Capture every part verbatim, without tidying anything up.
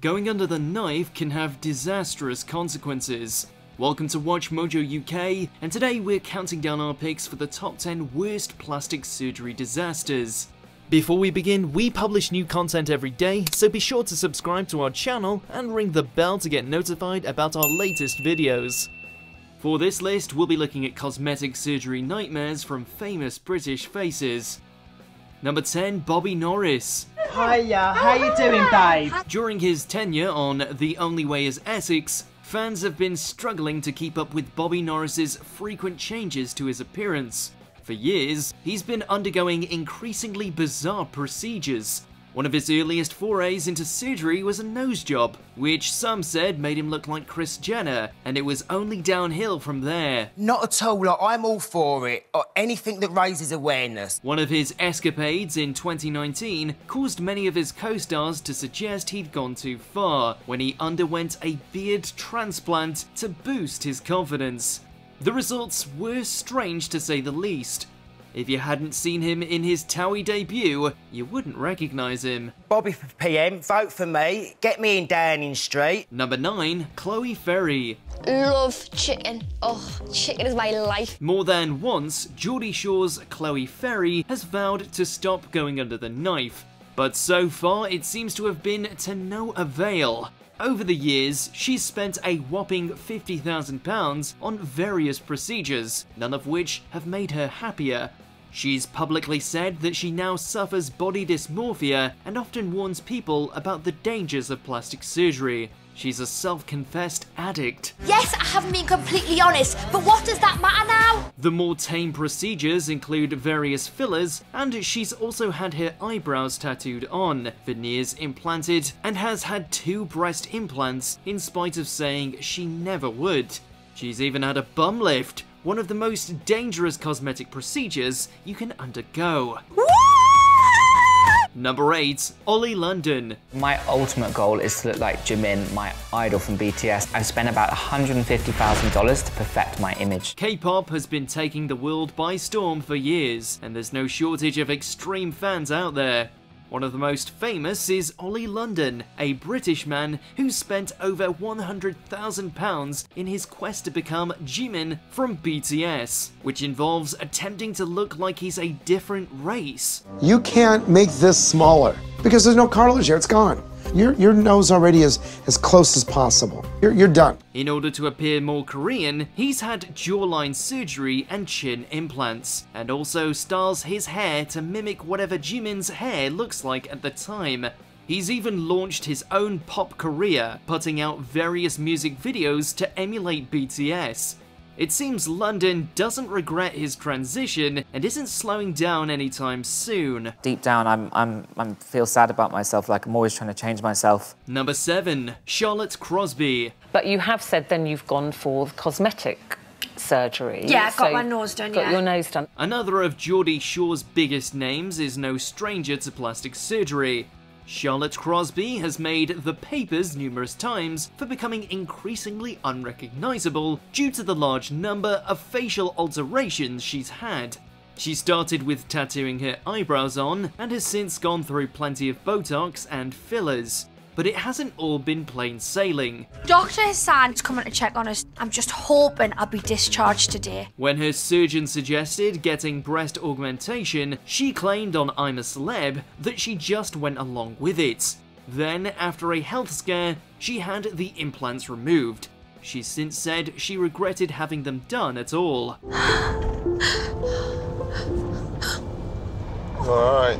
going under the knife can have disastrous consequences. Welcome to WatchMojo U K, and today we're counting down our picks for the top ten worst plastic surgery disasters. Before we begin, we publish new content every day, so be sure to subscribe to our channel and ring the bell to get notified about our latest videos. For this list, we'll be looking at cosmetic surgery nightmares from famous British faces. Number ten, Bobby Norris. Hiya, how you doing, babe? During his tenure on The Only Way is Essex, fans have been struggling to keep up with Bobby Norris's frequent changes to his appearance. For years, he's been undergoing increasingly bizarre procedures. One of his earliest forays into surgery was a nose job, which some said made him look like Chris Jenner, and it was only downhill from there. Not at all, like, I'm all for it, or anything that raises awareness. One of his escapades in twenty nineteen caused many of his co-stars to suggest he'd gone too far, when he underwent a beard transplant to boost his confidence. The results were strange to say the least. If you hadn't seen him in his TOWIE debut, you wouldn't recognise him. Bobby for P M, vote for me. Get me in Downing Street. Number nine, Chloe Ferry. Love chicken. Oh, chicken is my life. More than once, Geordie Shore's Chloe Ferry has vowed to stop going under the knife. But so far, it seems to have been to no avail. Over the years, she's spent a whopping fifty thousand pounds on various procedures, none of which have made her happier. She's publicly said that she now suffers body dysmorphia and often warns people about the dangers of plastic surgery. She's a self-confessed addict. Yes, I haven't been completely honest, but what does that matter now? The more tame procedures include various fillers, and she's also had her eyebrows tattooed on, veneers implanted, and has had two breast implants in spite of saying she never would. She's even had a bum lift, one of the most dangerous cosmetic procedures you can undergo. Number eight, Ollie London. My ultimate goal is to look like Jimin, my idol from B T S. I've spent about one hundred fifty thousand dollars to perfect my image. K-pop has been taking the world by storm for years, and there's no shortage of extreme fans out there. One of the most famous is Ollie London, a British man who spent over one hundred thousand pounds in his quest to become Jimin from B T S, which involves attempting to look like he's a different race. You can't make this smaller because there's no cartilage here, it's gone. Your, your nose already is as close as possible. You're, you're done. In order to appear more Korean, he's had jawline surgery and chin implants, and also styles his hair to mimic whatever Jimin's hair looks like at the time. He's even launched his own pop career, putting out various music videos to emulate B T S. It seems London doesn't regret his transition and isn't slowing down anytime soon. Deep down, I'm, I'm, I'm feel sad about myself, like I'm always trying to change myself. Number seven, Charlotte Crosby. But you have said then you've gone for cosmetic surgery. Yeah, I so got my nose done, got yeah. Got your nose done. Another of Geordie Shore's biggest names is no stranger to plastic surgery. Charlotte Crosby has made the papers numerous times for becoming increasingly unrecognisable due to the large number of facial alterations she's had. She started with tattooing her eyebrows on and has since gone through plenty of Botox and fillers. But it hasn't all been plain sailing. Doctor Hassan's coming to check on us. I'm just hoping I'll be discharged today. When her surgeon suggested getting breast augmentation, she claimed on I'm a Celeb that she just went along with it. Then, after a health scare, she had the implants removed. She's since said she regretted having them done at all. All right.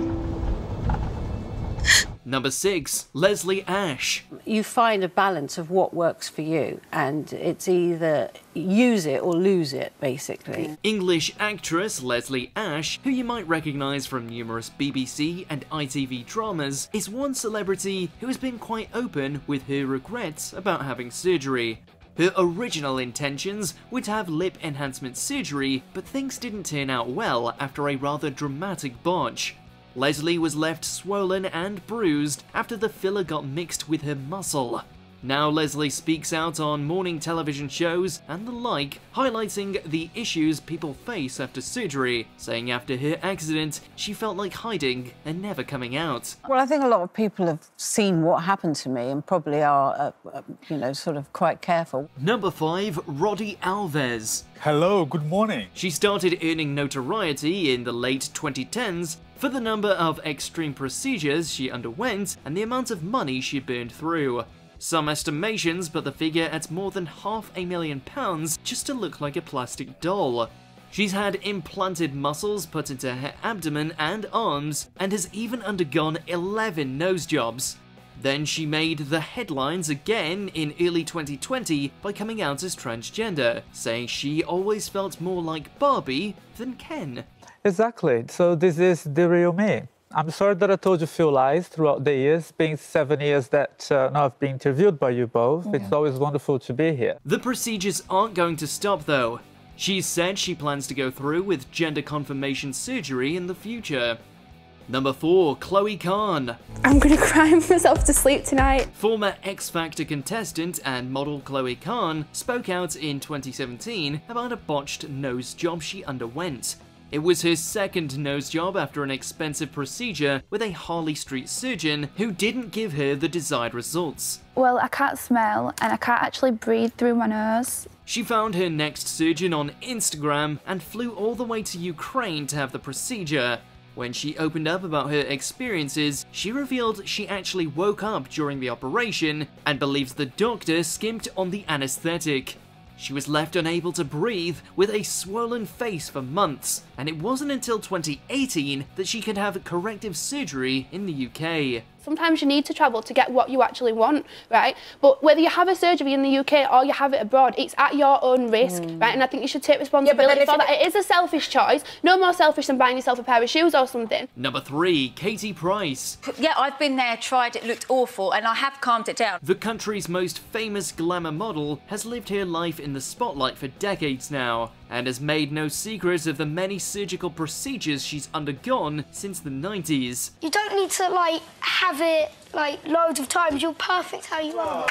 Number six, Leslie Ash. You find a balance of what works for you, and it's either use it or lose it, basically. English actress Leslie Ash, who you might recognise from numerous B B C and I T V dramas, is one celebrity who has been quite open with her regrets about having surgery. Her original intentions were to have lip enhancement surgery, but things didn't turn out well after a rather dramatic botch. Leslie was left swollen and bruised after the filler got mixed with her muscle. Now Leslie speaks out on morning television shows and the like, highlighting the issues people face after surgery, saying after her accident she felt like hiding and never coming out. Well, I think a lot of people have seen what happened to me and probably are, uh, uh, you know, sort of quite careful. Number five, Roddy Alves. Hello, good morning. She started earning notoriety in the late twenty tens for the number of extreme procedures she underwent and the amount of money she burned through. Some estimations put the figure at more than half a million pounds just to look like a plastic doll. She's had implanted muscles put into her abdomen and arms and has even undergone eleven nose jobs. Then she made the headlines again in early twenty twenty by coming out as transgender, saying she always felt more like Barbie than Ken. Exactly. So this is the real me. I'm sorry that I told you a few lies throughout the years, being seven years that uh, now I've been interviewed by you both. Yeah. It's always wonderful to be here. The procedures aren't going to stop, though. She said she plans to go through with gender confirmation surgery in the future. Number four, Chloe Khan. I'm gonna cry myself to sleep tonight. Former X Factor contestant and model Chloe Khan spoke out in twenty seventeen about a botched nose job she underwent. It was her second nose job after an expensive procedure with a Harley Street surgeon who didn't give her the desired results. Well, I can't smell and I can't actually breathe through my nose. She found her next surgeon on Instagram and flew all the way to Ukraine to have the procedure. When she opened up about her experiences, she revealed she actually woke up during the operation and believes the doctor skimped on the anesthetic. She was left unable to breathe with a swollen face for months, and it wasn't until twenty eighteen that she could have corrective surgery in the U K. Sometimes you need to travel to get what you actually want, right? But whether you have a surgery in the U K or you have it abroad, it's at your own risk, mm. right? And I think you should take responsibility yeah, for that. It is a selfish choice. No more selfish than buying yourself a pair of shoes or something. Number three, Katie Price. Yeah, I've been there, tried it, looked awful, and I have calmed it down. The country's most famous glamour model has lived her life in the spotlight for decades now, and has made no secrets of the many surgical procedures she's undergone since the nineties. You don't need to, like, have it, like, loads of times. You're perfect how you are.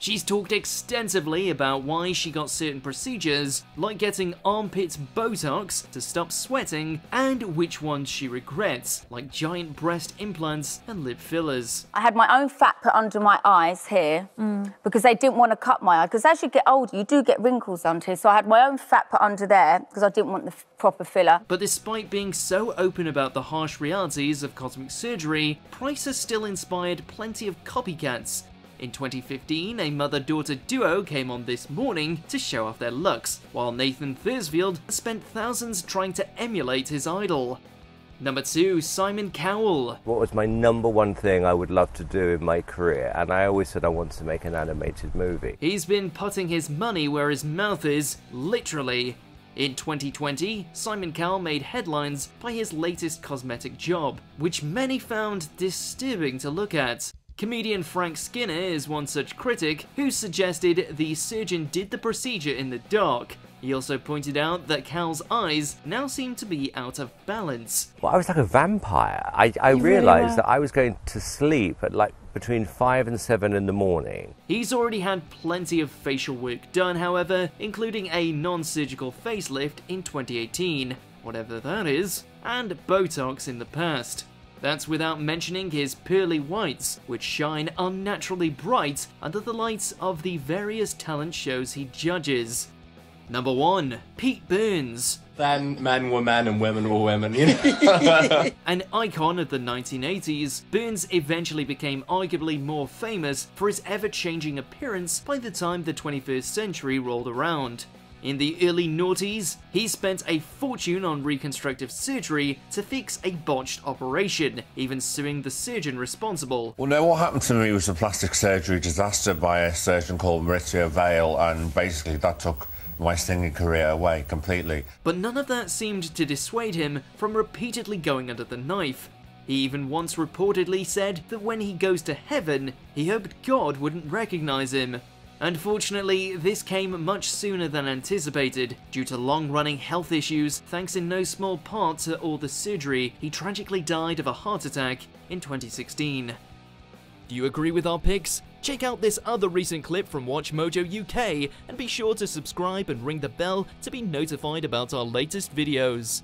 She's talked extensively about why she got certain procedures, like getting armpit Botox to stop sweating, and which ones she regrets, like giant breast implants and lip fillers. I had my own fat put under my eyes here mm. because they didn't want to cut my eye, because as you get older, you do get wrinkles under here, so I had my own fat put under there because I didn't want the proper filler. But despite being so open about the harsh realities of cosmetic surgery, Price has still inspired plenty of copycats. In twenty fifteen, a mother-daughter duo came on This Morning to show off their looks, while Nathan Thursfield spent thousands trying to emulate his idol. Number two, Simon Cowell. What was my number one thing I would love to do in my career? And I always said I wanted to make an animated movie. He's been putting his money where his mouth is, literally. In twenty twenty, Simon Cowell made headlines by his latest cosmetic job, which many found disturbing to look at. Comedian Frank Skinner is one such critic who suggested the surgeon did the procedure in the dark. He also pointed out that Cal's eyes now seem to be out of balance. Well, I was like a vampire. I, I realised really that I was going to sleep at like between five and seven in the morning. He's already had plenty of facial work done, however, including a non-surgical facelift in twenty eighteen, whatever that is, and Botox in the past. That's without mentioning his pearly whites, which shine unnaturally bright under the lights of the various talent shows he judges. Number one, Pete Burns. Then men were men and women were women, you know? An icon of the nineteen eighties, Burns eventually became arguably more famous for his ever-changing appearance by the time the twenty-first century rolled around. In the early noughties, he spent a fortune on reconstructive surgery to fix a botched operation, even suing the surgeon responsible. Well, no, what happened to me was a plastic surgery disaster by a surgeon called Mauricio Vale, and basically that took my singing career away completely. But none of that seemed to dissuade him from repeatedly going under the knife. He even once reportedly said that when he goes to heaven, he hoped God wouldn't recognize him. Unfortunately, this came much sooner than anticipated, due to long-running health issues, thanks in no small part to all the surgery. He tragically died of a heart attack in twenty sixteen. Do you agree with our picks? Check out this other recent clip from WatchMojo U K and be sure to subscribe and ring the bell to be notified about our latest videos.